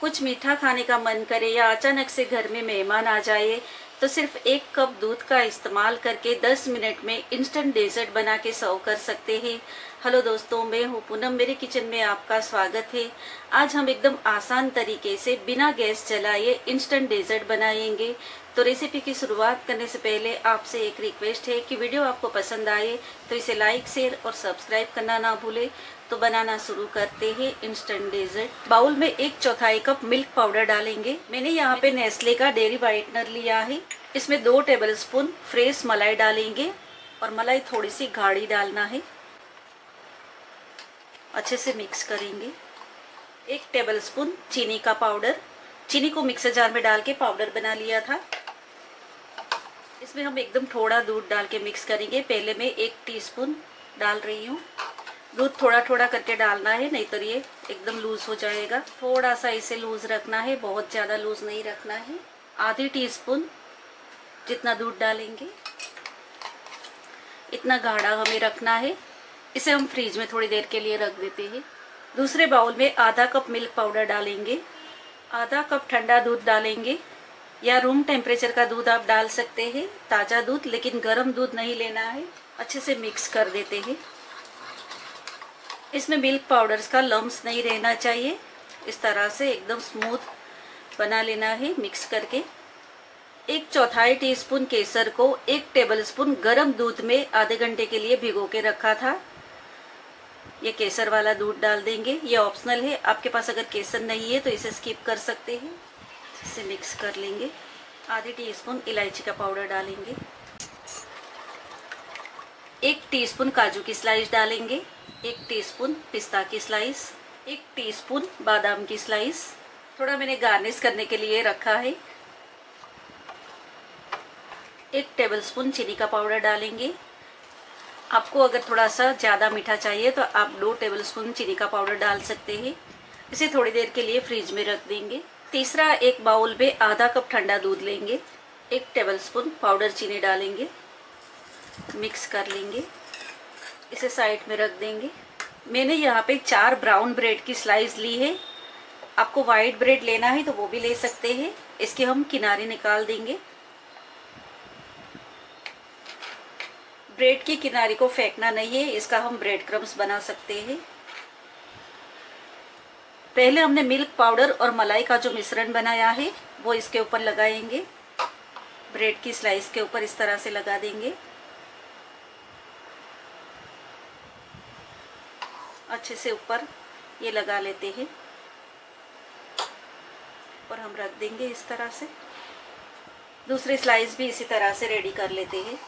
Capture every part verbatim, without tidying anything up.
कुछ मीठा खाने का मन करे या अचानक से घर में मेहमान आ जाए तो सिर्फ एक कप दूध का इस्तेमाल करके दस मिनट में इंस्टेंट डेजर्ट बना के सर्व कर सकते हैं। हेलो दोस्तों, मैं हूँ पूनम, मेरे किचन में आपका स्वागत है। आज हम एकदम आसान तरीके से बिना गैस जलाए इंस्टेंट डेजर्ट बनाएंगे। तो रेसिपी की शुरुआत करने से पहले आपसे एक रिक्वेस्ट है कि वीडियो आपको पसंद आए तो इसे लाइक, शेयर और सब्सक्राइब करना ना भूले। तो बनाना शुरू करते हैं इंस्टेंट डेजर्ट। बाउल में एक चौथाई कप मिल्क पाउडर डालेंगे। मैंने यहाँ पे नेस्ले का डेयरी व्हाइटनर लिया है। इसमें दो टेबलस्पून फ्रेश मलाई डालेंगे और मलाई थोड़ी सी गाढ़ी डालना है। अच्छे से मिक्स करेंगे। एक टेबलस्पून चीनी का पाउडर, चीनी को मिक्सर जार में डाल के पाउडर बना लिया था। इसमें हम एकदम थोड़ा दूध डाल के मिक्स करेंगे। पहले मैं एक टीस्पून डाल रही हूँ। दूध थोड़ा थोड़ा करके डालना है, नहीं तो ये एकदम लूज हो जाएगा। थोड़ा सा इसे लूज रखना है, बहुत ज़्यादा लूज नहीं रखना है। आधी टीस्पून जितना दूध डालेंगे इतना गाढ़ा हमें रखना है। इसे हम फ्रीज में थोड़ी देर के लिए रख देते हैं। दूसरे बाउल में आधा कप मिल्क पाउडर डालेंगे, आधा कप ठंडा दूध डालेंगे या रूम टेम्परेचर का दूध आप डाल सकते हैं, ताज़ा दूध, लेकिन गर्म दूध नहीं लेना है। अच्छे से मिक्स कर देते हैं। इसमें मिल्क पाउडर्स का लम्स नहीं रहना चाहिए। इस तरह से एकदम स्मूथ बना लेना है मिक्स करके। एक चौथाई टीस्पून केसर को एक टेबलस्पून गरम दूध में आधे घंटे के लिए भिगो के रखा था, ये केसर वाला दूध डाल देंगे। ये ऑप्शनल है, आपके पास अगर केसर नहीं है तो इसे स्किप कर सकते हैं। इसे मिक्स कर लेंगे। आधी टीस्पून इलायची का पाउडर डालेंगे, एक टीस्पून काजू की स्लाइस डालेंगे, एक टीस्पून पिस्ता की स्लाइस, एक टीस्पून बादाम की स्लाइस। थोड़ा मैंने गार्निश करने के लिए रखा है। एक टेबलस्पून चीनी का पाउडर डालेंगे। आपको अगर थोड़ा सा ज़्यादा मीठा चाहिए तो आप दो टेबलस्पून चीनी का पाउडर डाल सकते हैं। इसे थोड़ी देर के लिए फ्रिज में रख देंगे। तीसरा, एक बाउल में आधा कप ठंडा दूध लेंगे, एक टेबलस्पून पाउडर चीनी डालेंगे, मिक्स कर लेंगे। इसे साइड में रख देंगे। मैंने यहाँ पे चार ब्राउन ब्रेड की स्लाइस ली है। आपको वाइट ब्रेड लेना है तो वो भी ले सकते हैं। इसके हम किनारे निकाल देंगे। ब्रेड के किनारे को फेंकना नहीं है, इसका हम ब्रेड क्रम्स बना सकते हैं। पहले हमने मिल्क पाउडर और मलाई का जो मिश्रण बनाया है वो इसके ऊपर लगाएंगे। ब्रेड की स्लाइस के ऊपर इस तरह से लगा देंगे। अच्छे से ऊपर ये लगा लेते हैं और हम रख देंगे इस तरह से। दूसरी स्लाइस भी इसी तरह से रेडी कर लेते हैं।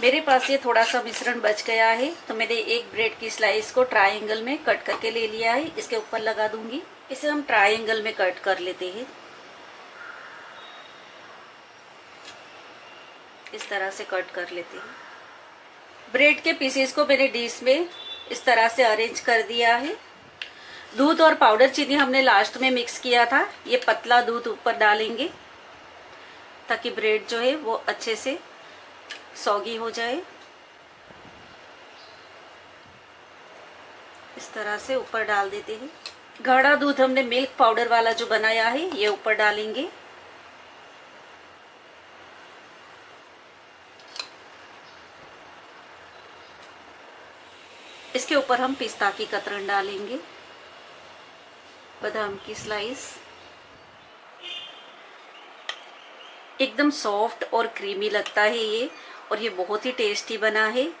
मेरे पास ये थोड़ा सा मिश्रण बच गया है तो मैंने एक ब्रेड की स्लाइस को ट्रायंगल में कट करके ले लिया है, इसके ऊपर लगा दूंगी। इसे हम ट्रायंगल में कट कर लेते हैं। इस तरह से कट कर लेते हैं। ब्रेड के पीसेस को मैंने डिश में इस तरह से अरेंज कर दिया है। दूध और पाउडर चीनी हमने लास्ट में मिक्स किया था। ये पतला दूध ऊपर डालेंगे ताकि ब्रेड जो है वो अच्छे से सॉगी हो जाए। इस तरह से ऊपर डाल देते हैं। गाढ़ा दूध हमने मिल्क पाउडर वाला जो बनाया है ये ऊपर डालेंगे। इसके ऊपर हम पिस्ता की कतरन डालेंगे, बादाम की स्लाइस। एकदम सॉफ्ट और क्रीमी लगता है ये, और ये बहुत ही टेस्टी बना है।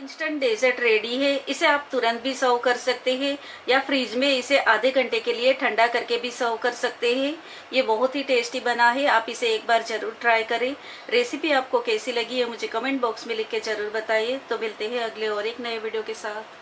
इंस्टेंट डेजर्ट रेडी है। इसे आप तुरंत भी सर्व कर सकते हैं या फ्रीज में इसे आधे घंटे के लिए ठंडा करके भी सर्व कर सकते हैं। ये बहुत ही टेस्टी बना है, आप इसे एक बार जरूर ट्राई करें। रेसिपी आपको कैसी लगी है मुझे कमेंट बॉक्स में लिख के जरूर बताइए। तो मिलते हैं अगले और एक नए वीडियो के साथ।